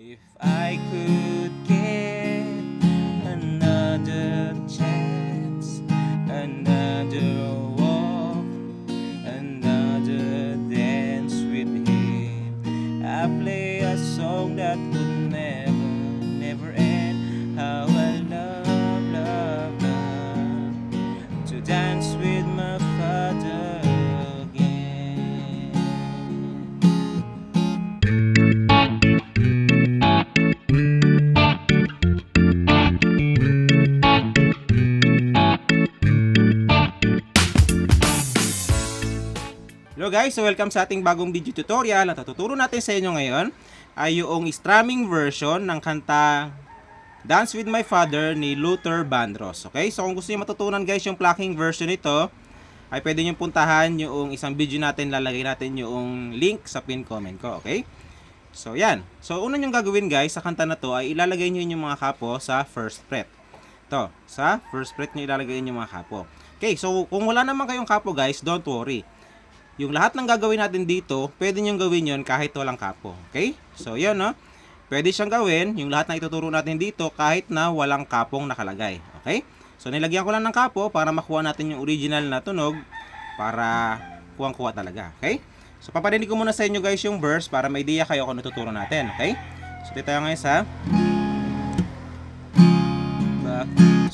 If I could get another chance, another walk, another dance with him, I play a song that would never end. How I love to dance with my father. Hello guys, so welcome sa ating bagong video tutorial. At tuturo natin sa inyo ngayon ay yung strumming version ng kanta Dance With My Father ni Luther Vandross. Okay, so kung gusto niyo matutunan guys yung plucking version nito, ay pwede nyo puntahan yung isang video natin, lalagay natin yung link sa pin comment ko. Okay, so yan. So una nyong gagawin guys sa kanta na to ay ilalagay nyo yung mga kapo sa first fret. Ito, sa first fret nyo ilalagay yung mga kapo. Okay, so kung wala naman kayong kapo guys, don't worry. Yung lahat ng gagawin natin dito, pwede niyong gawin yun kahit walang kapo. Okay? So, yun, no? Pwede siyang gawin, yung lahat na ituturo natin dito, kahit na walang kapong nakalagay. Okay? So, nilagyan ko lang ng kapo para makuha natin yung original na tunog para kuwang-kuwa talaga. Okay? So, paparinig ko muna sa inyo guys yung verse para may idea kayo kung natuturo natin. Okay? So, dito tayo ngayon sa Back when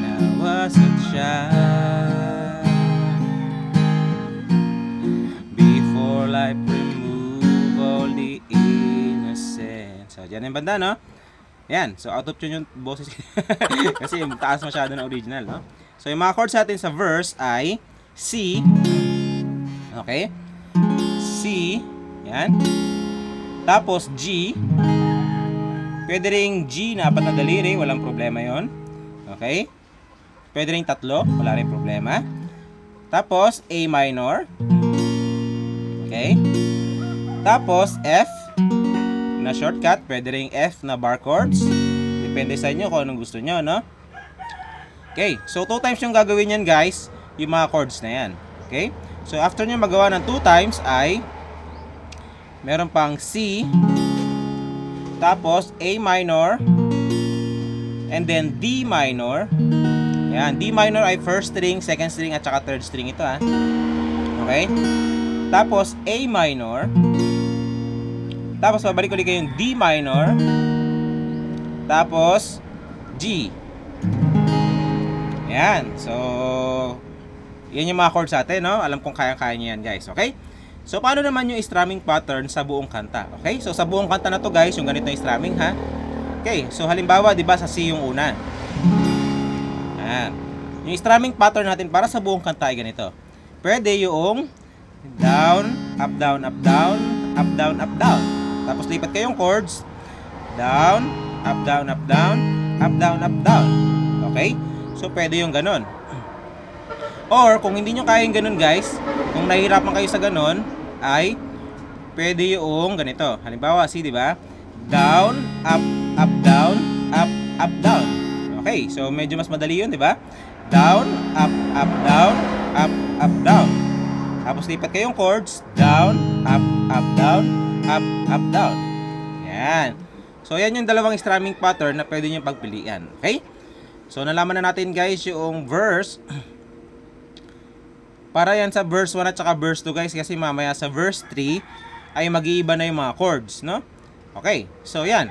I was a child, I remove all the innocence. So, dyan yung banda, no? Yan. So, auto-tune yung boses. Kasi yung taas masyado na original, no? So, yung mga chords natin sa verse ay C. Okay? C. Yan. Tapos, G. Pwede rin G na apat na daliri. Walang problema yon. Okay? Pwede rin tatlo. Wala rin problema. Tapos, A minor. Okay? Tapos, F na shortcut. Pwede rin F na bar chords. Depende sa inyo kung anong gusto nyo, no? Okay. So, 2 times yung gagawin yan, guys. Yung mga chords na yan. Okay? So, after nyo magawa ng 2 times ay meron pang C, tapos A minor, and then D minor. Ayan. D minor ay first string, second string, at saka third string ito, ha? Okay? Tapos A minor. Tapos babalik ulit kayo yung D minor. Tapos G. Ayan. So, yan yung mga chords natin, no? Alam kong kaya-kaya niyo yan, guys. Okay? So, paano naman yung strumming pattern sa buong kanta? Okay? So, sa buong kanta na to, guys, yung ganito yung strumming, ha? Okay. So, halimbawa, di ba, sa C yung una. Ayan. Yung strumming pattern natin para sa buong kanta ay ganito. Pwede yung down, up, down, up, down, up, down, up, down. Tapos lipat kayong chords. Down, up, down, up, down, up, down, up, down. Okay? So, pwede yung ganun. Or, kung hindi nyo kaya yung ganun, guys, kung nahihirapan kayo sa ganun, ay pwede yung ganito. Halimbawa, see, di ba? Down, up, up, down, up, up, down. Okay? So, medyo mas madali yun, di ba? Down, up, up, down, up, up, down. Tapos lipat kayong chords. Down, up, up, down, up, up, down. Yan. So, yan yung dalawang strumming pattern na pwede nyo pagpilian. Okay? So, nalaman na natin guys yung verse. Para yan sa verse 1 at saka verse 2 guys. Kasi mamaya sa verse 3 ay mag-iiba na yung mga chords, no? Okay. So, yan.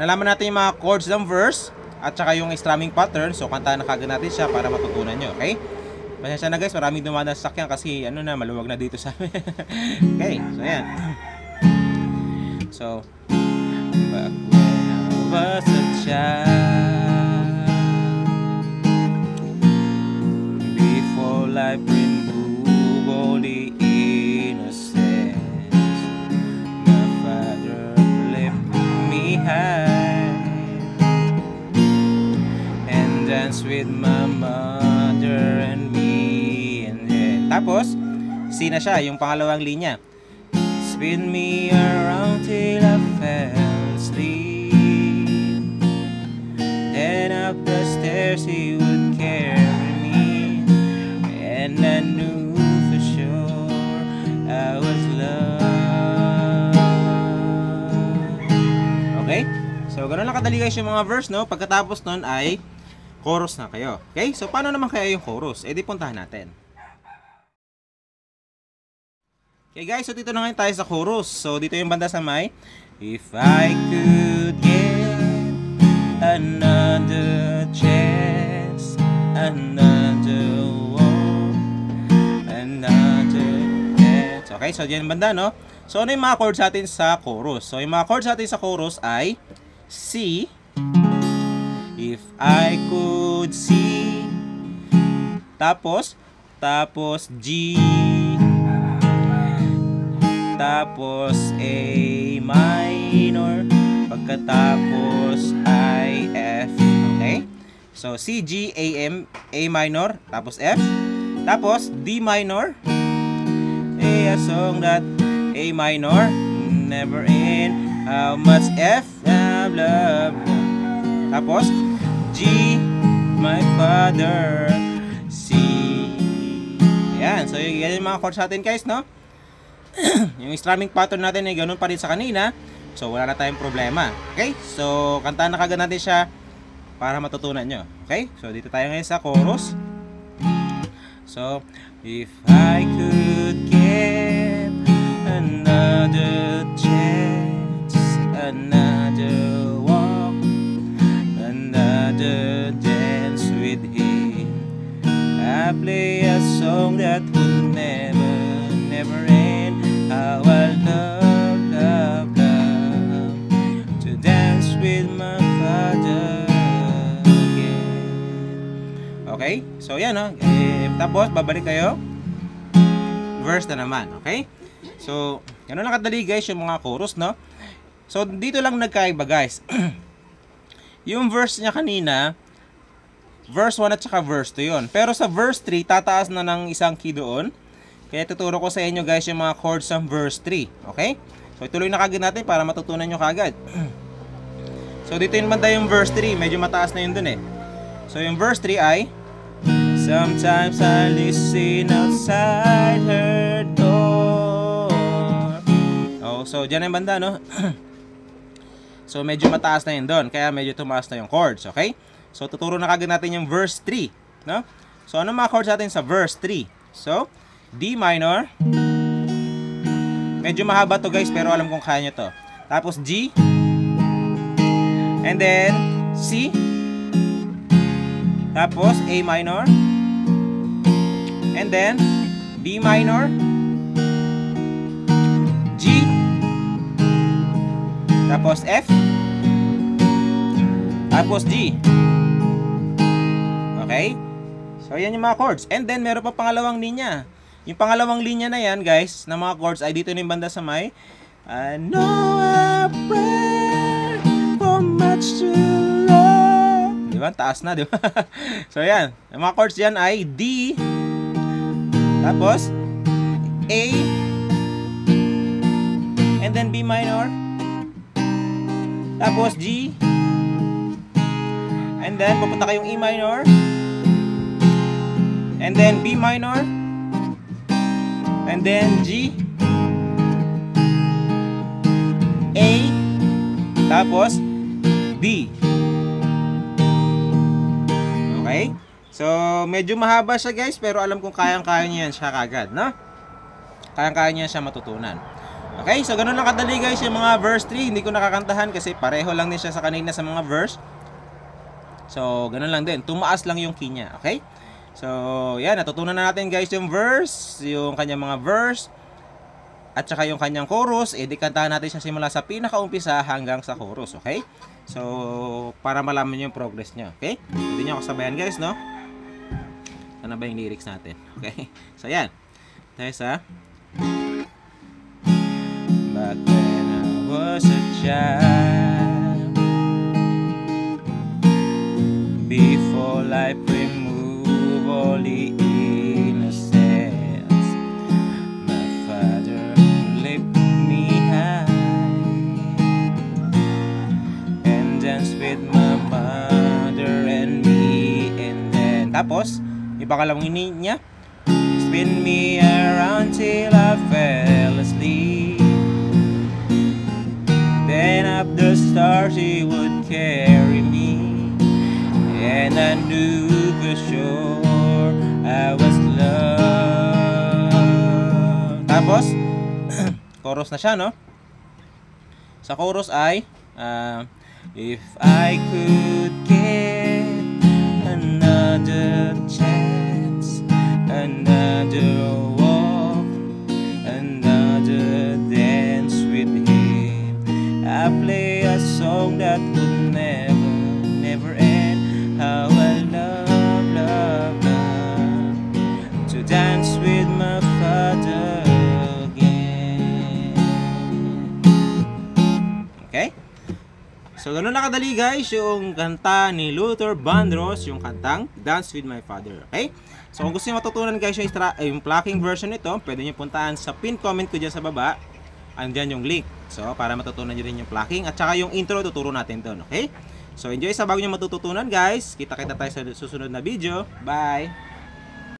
Nalaman natin yung mga chords ng verse at saka yung strumming pattern. So, kantaan na kagad natin siya para matutunan nyo. Okay? Pasensya na guys, maraming dumadaan sa sakyan kasi ano na, maluwag na dito sa amin. Okay, so ayan. So, back when I was a child, before life removed all the innocence, my father left me high and danced with my mother and tapos, C na siya, yung pangalawang linya. Spin me around till I fell asleep, then up the stairs he would carry me, and I knew for sure I was loved. Gano'ng kadali guys yung mga verse, no? Pagkatapos nun ay chorus na kayo. Okay? So, paano naman kaya yung chorus? E di puntahan natin. Okay guys, so dito na ngayon tayo sa chorus. So, dito yung banda sa may If I could get another chance, another wall, another chance. Okay, so dyan yung banda, no? So, ano yung mga chords natin sa chorus? So, yung mga chords natin sa chorus ay C. If I could see. Tapos G. Tapos A minor. Pagkatapos I, F. Okay? So, C, G, A, M, A minor. Tapos F. Tapos D minor. A song that A minor, never end. How much F, blah, blah, blah. Tapos G, my father, C. Ayan, so yan yung mga chords natin guys, no? Yung strumming pattern natin ay ganun pa rin sa kanina. So wala na tayong problema. Okay, so kantaan na kagad natin siya para matutunan nyo. Okay, so dito tayo ngayon sa chorus. So, if I could get another chance, another walk, another dance with him, I play a song that would never end. How I love, love, love to dance with my father again. Okay? So yan, no? Tapos babalik kayo. Verse na naman. Okay? So, ganun lang kadali guys yung mga chorus, no? So, dito lang nagkaiba guys. Yung verse niya kanina, verse 1 at saka verse 2 yun. Pero sa verse 3, tataas na ng isang key doon. Kaya tuturo ko sa inyo guys yung mga chords ng verse 3. Okay? So, ituloy na kagad natin para matutunan nyo kagad. So, dito yung banda yung verse 3. Medyo mataas na yun dun eh. So, yung verse 3 ay Sometimes I listen outside her door. So, dyan yung banda, no? So, medyo mataas na yun doon. Kaya medyo tumaas na yung chords, okay? So, tuturo na kagad natin yung verse 3, no? So, ano mga chords natin sa verse 3? So, D minor. Medyo mahaba to guys, pero alam kong kaya nyo to. Tapos, G. And then, C. Tapos, A minor. And then, B minor. G. Tapos F. Tapos G. Okay? So, yan yung mga chords. And then, meron pa pangalawang linya. Yung pangalawang linya na yan, guys, na mga chords, ay dito na yung banda sa may I know I pray for much to love. Diba? Taas na, diba? So, yan. Yung mga chords yan ay D. Tapos A. And then B minor. Tapos G. And then pupunta kayong E minor. And then B minor. And then G. A. Tapos B. Okay? So medyo mahaba siya guys, pero alam kong kayang-kaya niyan siya kagad, no? Kayang-kaya niyan siya matutunan. Okay, so ganun lang kadali guys yung mga verse 3. Hindi ko nakakantahan kasi pareho lang din siya sa kanina sa mga verse. So, ganun lang din. Tumaas lang yung key niya. Okay? So, yan. Natutunan na natin guys yung verse, yung kanyang mga verse, at saka yung kanyang chorus. E, di kantahan natin siya simula sa pinakaumpisa hanggang sa chorus. Okay? So, para malaman nyo yung progress niya. Okay? Pwede nyo ako sabayan guys, no? Ano ba yung lyrics natin? Okay? So, yan. Tayo sa Back when I was a child, before life removed all the innocence, my father lifted me high and danced with my mother and me. And then tapos ipakalawin niya, spin me around till I fell asleep. Then up the stars he would care. knew for sure I was loved. Tapos, chorus na siya, no? Sa chorus ay if I could get another chance, another walk, another dance with him, I play a song that would never end. How I love, love, love to dance with my father. So, ganun na kadali guys yung kanta ni Luther Vandross, yung kantang Dance With My Father, okay? So, kung gusto nyo matutunan guys yung plucking version nito, pwede nyo puntaan sa pinned comment ko dyan sa baba. Andyan yung link. So, para matutunan nyo rin yung plucking at saka yung intro, tuturo natin doon, okay? So, enjoy sa bago nyo matututunan guys. Kita-kita tayo sa susunod na video. Bye!